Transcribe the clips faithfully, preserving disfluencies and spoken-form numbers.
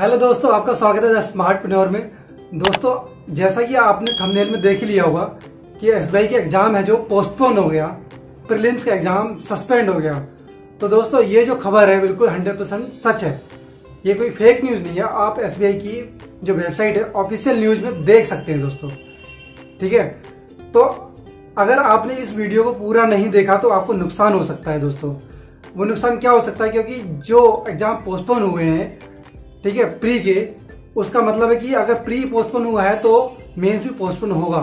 Hello दोस्तों, आपका स्वागत है स्मार्ट प्लेनर में। दोस्तों, जैसा कि आपने थंबनेल में देख लिया होगा कि एस बी आई का एग्जाम है जो पोस्टपोन हो गया, प्रीलिम्स का एग्जाम सस्पेंड हो गया। तो दोस्तों, ये जो खबर है बिल्कुल हंड्रेड परसेंट सच है, ये कोई फेक न्यूज़ नहीं है। आप एस बी आई की जो वेबसाइट है ऑफिशियल न्यूज़ में देख सकते हैं दोस्तों, ठीक है। तो अगर आपने इस वीडियो को पूरा नहीं देखा तो आपको नुकसान हो सकता है दोस्तों। वो नुकसान क्या हो सकता है, क्योंकि जो एग्ज़ाम पोस्टपोन हुए हैं, ठीक है, प्री के, उसका मतलब है कि अगर प्री पोस्टपोन हुआ है तो मेंस भी पोस्टपोन होगा।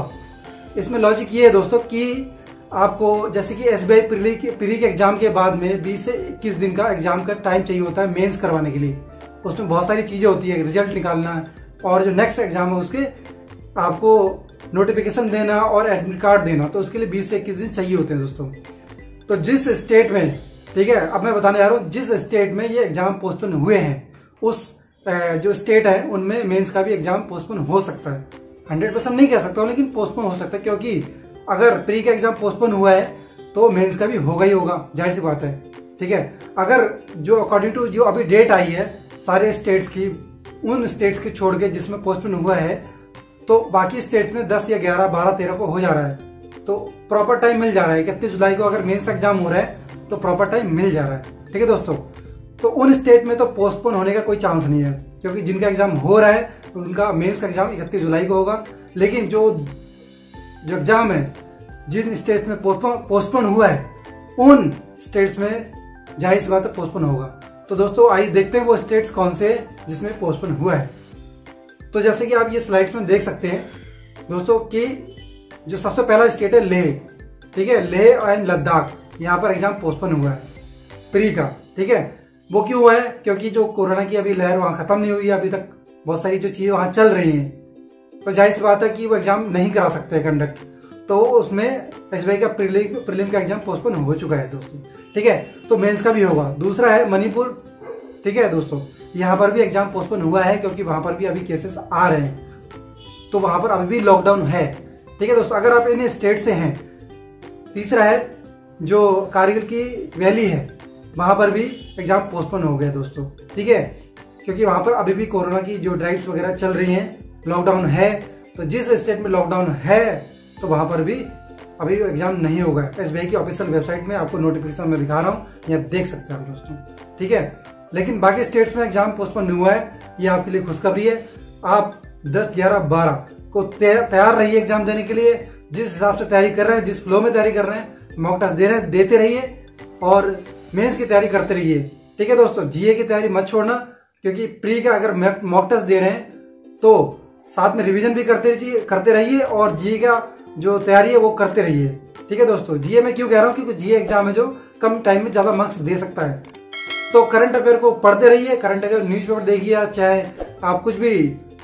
इसमें लॉजिक ये है दोस्तों कि आपको जैसे कि एस बी आई प्री के प्री के एग्ज़ाम के बाद में बीस से इक्कीस दिन का एग्ज़ाम का टाइम चाहिए होता है मेंस करवाने के लिए। उसमें बहुत सारी चीज़ें होती है, रिजल्ट निकालना और जो नेक्स्ट एग्ज़ाम है उसके आपको नोटिफिकेशन देना और एडमिट कार्ड देना, तो उसके लिए बीस से इक्कीस दिन चाहिए होते हैं दोस्तों। तो जिस स्टेट में, ठीक है, अब मैं बताने जा रहा हूँ, जिस स्टेट में ये एग्ज़ाम पोस्टपोन हुए हैं उस जो स्टेट है उनमें मेंस का भी एग्ज़ाम पोस्टपोन हो सकता है। हंड्रेड परसेंट नहीं कह सकता हूँ, लेकिन पोस्टपोन हो सकता है, क्योंकि अगर प्री का एग्ज़ाम पोस्टपोन हुआ है तो मेंस का भी होगा ही होगा, जाहिर सी बात है, ठीक है। अगर जो अकॉर्डिंग टू जो अभी डेट आई है सारे स्टेट्स की, उन स्टेट्स के छोड़ के जिसमें पोस्टपोन हुआ है, तो बाकी स्टेट्स में दस या ग्यारह, बारह, तेरह को हो जा रहा है, तो प्रॉपर टाइम मिल जा रहा है। इकतीस जुलाई को अगर मेंस एग्जाम हो रहा है तो प्रॉपर टाइम मिल जा रहा है, ठीक है दोस्तों। तो उन स्टेट में तो पोस्टपोन होने का कोई चांस नहीं है, क्योंकि जिनका एग्जाम हो रहा है तो उनका मेंस का एग्जाम इकतीस जुलाई को होगा। लेकिन जो जो एग्जाम है जिन स्टेट्स में पोस्टपोन हुआ है उन स्टेट्स में जाहिर सी बात है पोस्टपोन होगा। तो दोस्तों, आइए देखते हैं वो स्टेट्स कौन से जिसमें पोस्टपोन हुआ है। तो जैसे कि आप ये स्लाइड्स में देख सकते हैं दोस्तों कि जो सबसे पहला स्टेट है लेह, ठीक है, लेह एंड लद्दाख, यहाँ पर एग्जाम पोस्टपोन हुआ है प्री का, ठीक है। वो क्यों हुआ है, क्योंकि जो कोरोना की अभी लहर वहाँ ख़त्म नहीं हुई है, अभी तक बहुत सारी जो चीज़ें वहाँ चल रही हैं, तो जाहिर सी बात है कि वो एग्ज़ाम नहीं करा सकते कंडक्ट, तो उसमें एस बी आई का प्रीलिम प्रीलिम का एग्जाम पोस्टपोन हो चुका है दोस्तों, ठीक है। तो मेन्स का भी होगा। दूसरा है मणिपुर, ठीक है दोस्तों, यहाँ पर भी एग्जाम पोस्टपोन हुआ है, क्योंकि वहाँ पर भी अभी केसेस आ रहे हैं, तो वहाँ पर अभी भी लॉकडाउन है, ठीक है दोस्तों, अगर आप इन स्टेट से हैं। तीसरा है जो कारगिल की वैली है, वहाँ पर भी एग्जाम पोस्टपोन हो गया दोस्तों, ठीक है, क्योंकि वहाँ पर अभी भी कोरोना की जो ड्राइव्स वगैरह चल रही हैं, लॉकडाउन है। तो जिस स्टेट में लॉकडाउन है तो वहाँ पर भी अभी एग्जाम नहीं होगा। एस बी आई की ऑफिशियल वेबसाइट में आपको नोटिफिकेशन में दिखा रहा हूँ, यहाँ देख सकते हैं दोस्तों, ठीक है। लेकिन बाकी स्टेट्स में एग्जाम पोस्टपोन नहीं हुआ है, ये आपके लिए खुशखबरी है। आप दस, ग्यारह, बारह को तैयार रहिए एग्जाम देने के लिए। जिस हिसाब से तैयारी कर रहे हैं, जिस फ्लो में तैयारी कर रहे हैं, मॉक टेस्ट दे रहे हैं, देते रहिए और मेंस की तैयारी करते रहिए, ठीक है दोस्तों। जीए की तैयारी मत छोड़ना, क्योंकि प्री का अगर मॉक टेस्ट दे रहे हैं तो साथ में रिविजन भी करते रहिए करते रहिए और जीए का जो तैयारी है वो करते रहिए, ठीक है दोस्तों। जीए में क्यों कह रहा हूँ, क्योंकि जीए एग्जाम है जो कम टाइम में ज़्यादा मार्क्स दे सकता है। तो करंट अफेयर को पढ़ते रहिए, करंट अफेयर न्यूज़पेपर देखिए, चाहे आप कुछ भी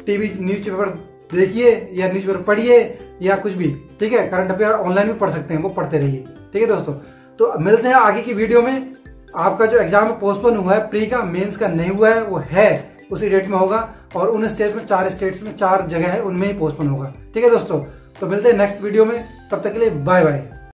टीवी न्यूज़पेपर देखिए या न्यूज़पेपर पढ़िए या कुछ भी, ठीक है। करंट अफेयर ऑनलाइन भी पढ़ सकते हैं, वो पढ़ते रहिए, ठीक है दोस्तों। तो मिलते हैं आगे की वीडियो में। आपका जो एग्जाम पोस्टपोन हुआ है प्री का, मेंस का नहीं हुआ है, वो है उसी डेट में होगा, और उन स्टेट्स में चार स्टेट्स में चार जगह है उनमें ही पोस्टपोन होगा, ठीक है दोस्तों। तो मिलते हैं नेक्स्ट वीडियो में, तब तक के लिए बाय बाय।